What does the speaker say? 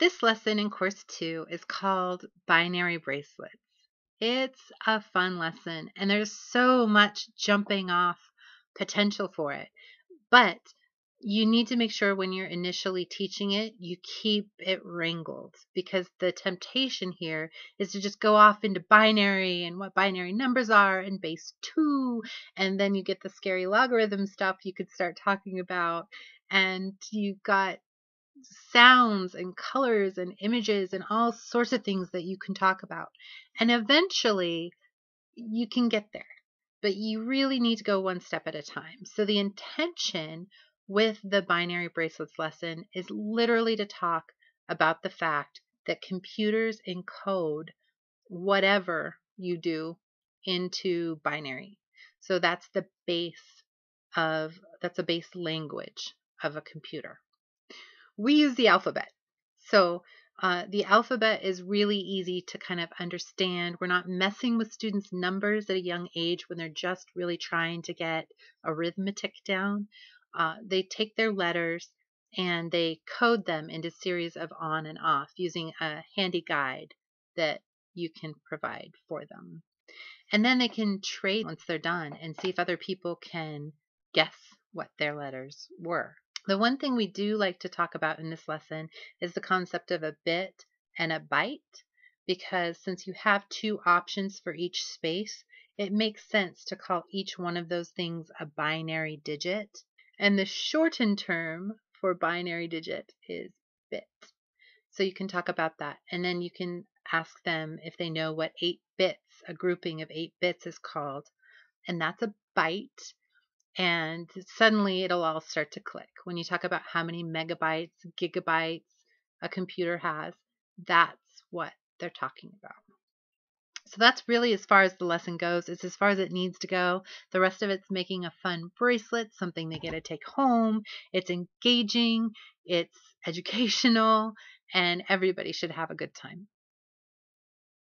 This lesson in Course 2 is called Binary Bracelets. It's a fun lesson, and there's so much jumping off potential for it. But you need to make sure when you're initially teaching it, you keep it wrangled, because the temptation here is to just go off into binary and what binary numbers are and base 2, and then you get the scary logarithm stuff you could start talking about, and you've got sounds and colors and images and all sorts of things that you can talk about. And eventually you can get there, but you really need to go one step at a time. So the intention with the binary bracelets lesson is literally to talk about the fact that computers encode whatever you do into binary. So that's the base of, that's a base language of a computer. We use the alphabet. So the alphabet is really easy to kind of understand. We're not messing with students' numbers at a young age when they're just really trying to get arithmetic down. They take their letters and they code them into series of on and off using a handy guide that you can provide for them. And then they can trade once they're done and see if other people can guess what their letters were. The one thing we do like to talk about in this lesson is the concept of a bit and a byte, because since you have two options for each space, it makes sense to call each one of those things a binary digit. And the shortened term for binary digit is bit. So you can talk about that. And then you can ask them if they know what 8 bits, a grouping of 8 bits is called. And that's a byte. And suddenly it'll all start to click. When you talk about how many megabytes, gigabytes a computer has, that's what they're talking about. So that's really as far as the lesson goes. It's as far as it needs to go. The rest of it's making a fun bracelet, something they get to take home. It's engaging, it's educational, and everybody should have a good time.